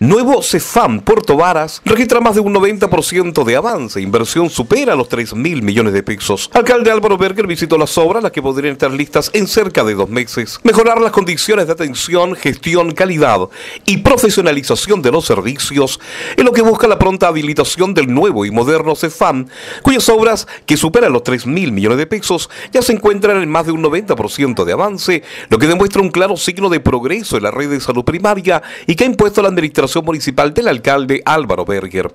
Nuevo CESFAM Puerto Varas registra más de un 90% de avance. Inversión supera los 3.000 millones de pesos. Alcalde Álvaro Berger visitó las obras, las que podrían estar listas en cerca de 2 meses. Mejorar las condiciones de atención, gestión, calidad y profesionalización de los servicios es lo que busca la pronta habilitación del nuevo y moderno CESFAM, cuyas obras, que superan los 3.000 millones de pesos, ya se encuentran en más de un 90% de avance, lo que demuestra un claro signo de progreso en la red de salud primaria y que ha impuesto la administración municipal del alcalde Álvaro Berger.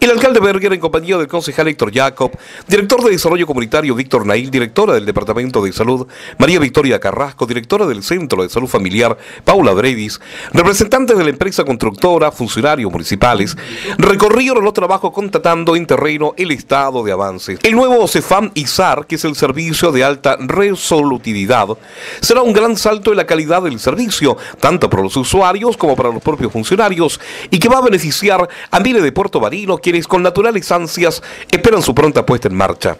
El alcalde Berger, en compañía del concejal Héctor Jacob, director de Desarrollo Comunitario Víctor Nail, directora del Departamento de Salud María Victoria Carrasco, directora del Centro de Salud Familiar Paula Brevis, representantes de la empresa constructora, funcionarios municipales, recorrieron los trabajos constatando en terreno el estado de avance. El nuevo CESFAM y SAR, que es el servicio de alta resolutividad, será un gran salto en la calidad del servicio, tanto para los usuarios como para los propios funcionarios, y que va a beneficiar a miles de puertovarinos quienes con naturales ansias esperan su pronta puesta en marcha.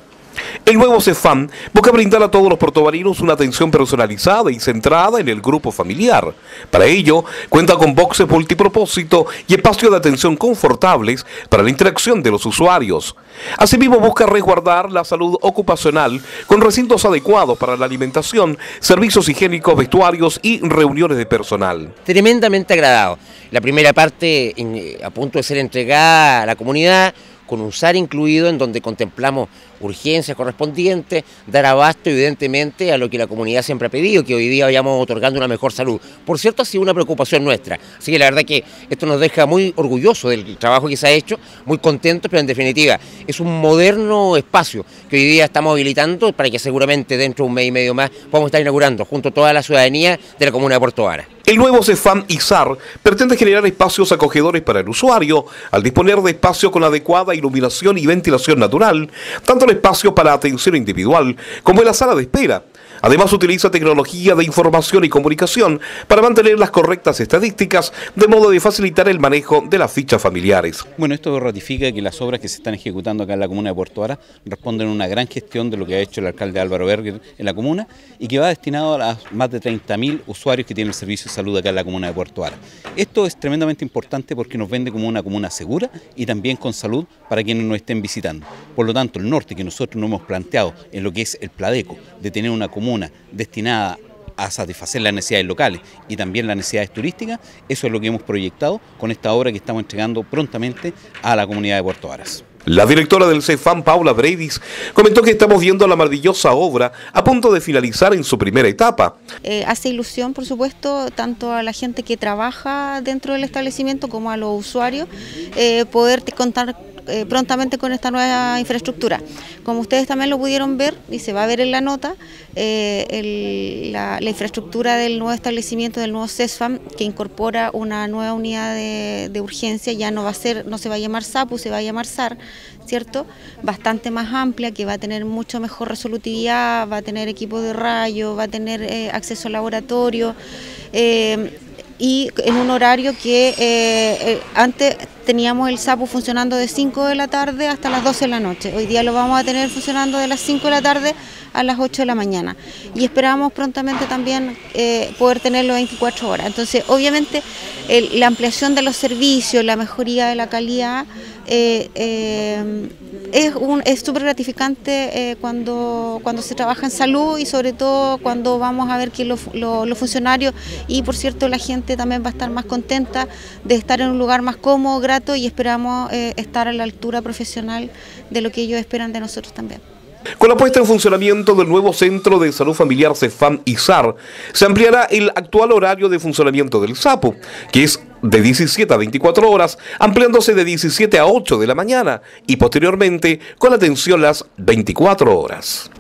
El nuevo CESFAM busca brindar a todos los puertovarinos una atención personalizada y centrada en el grupo familiar. Para ello, cuenta con boxes multipropósito y espacios de atención confortables para la interacción de los usuarios. Asimismo, busca resguardar la salud ocupacional con recintos adecuados para la alimentación, servicios higiénicos, vestuarios y reuniones de personal. Tremendamente agradado. La primera parte a punto de ser entregada a la comunidad, con un SAR incluido, en donde contemplamos urgencias correspondientes, dar abasto evidentemente a lo que la comunidad siempre ha pedido, que hoy día vayamos otorgando una mejor salud. Por cierto, ha sido una preocupación nuestra, así que la verdad que esto nos deja muy orgullosos del trabajo que se ha hecho, muy contentos, pero en definitiva es un moderno espacio que hoy día estamos habilitando para que seguramente dentro de un mes y medio más podamos estar inaugurando junto a toda la ciudadanía de la comuna de Puerto Varas. El nuevo CESFAM y SAR pretende generar espacios acogedores para el usuario, al disponer de espacios con adecuada iluminación y ventilación natural, tanto el espacio para atención individual como en la sala de espera. Además, utiliza tecnología de información y comunicación para mantener las correctas estadísticas, de modo de facilitar el manejo de las fichas familiares. Bueno, esto ratifica que las obras que se están ejecutando acá en la comuna de Puerto Varas responden a una gran gestión de lo que ha hecho el alcalde Álvaro Berger en la comuna, y que va destinado a las más de 30.000 usuarios que tienen el servicio de salud acá en la comuna de Puerto Varas. Esto es tremendamente importante porque nos vende como una comuna segura y también con salud para quienes nos estén visitando. Por lo tanto, el norte que nosotros nos hemos planteado en lo que es el Pladeco, de tener una comuna destinada a satisfacer las necesidades locales y también las necesidades turísticas, eso es lo que hemos proyectado con esta obra que estamos entregando prontamente a la comunidad de Puerto Varas. La directora del CESFAM, Paula Brevis, comentó que estamos viendo la maravillosa obra a punto de finalizar en su primera etapa. Hace ilusión, por supuesto, tanto a la gente que trabaja dentro del establecimiento como a los usuarios, poder contar prontamente con esta nueva infraestructura. Como ustedes también lo pudieron ver y se va a ver en la nota, la infraestructura del nuevo establecimiento, del nuevo CESFAM, que incorpora una nueva unidad de urgencia, ya no va a ser, no se va a llamar SAPU, se va a llamar SAR, ¿cierto? Bastante más amplia, que va a tener mucho mejor resolutividad, va a tener equipo de rayo, va a tener acceso al laboratorio, y en un horario que antes teníamos el SAPU funcionando de 5 de la tarde hasta las 12 de la noche. Hoy día lo vamos a tener funcionando de las 5 de la tarde a las 8 de la mañana. Y esperamos prontamente también poder tenerlo 24 horas. Entonces, obviamente, la ampliación de los servicios, la mejoría de la calidad, es súper gratificante cuando se trabaja en salud, y sobre todo cuando vamos a ver que los funcionarios y, por cierto, la gente también va a estar más contenta de estar en un lugar más cómodo, grato, y esperamos estar a la altura profesional de lo que ellos esperan de nosotros también. Con la puesta en funcionamiento del nuevo Centro de Salud Familiar CESFAM y SAR, se ampliará el actual horario de funcionamiento del SAPU, que es de 17 a 24 horas, ampliándose de 17 a 8 de la mañana y posteriormente con atención las 24 horas.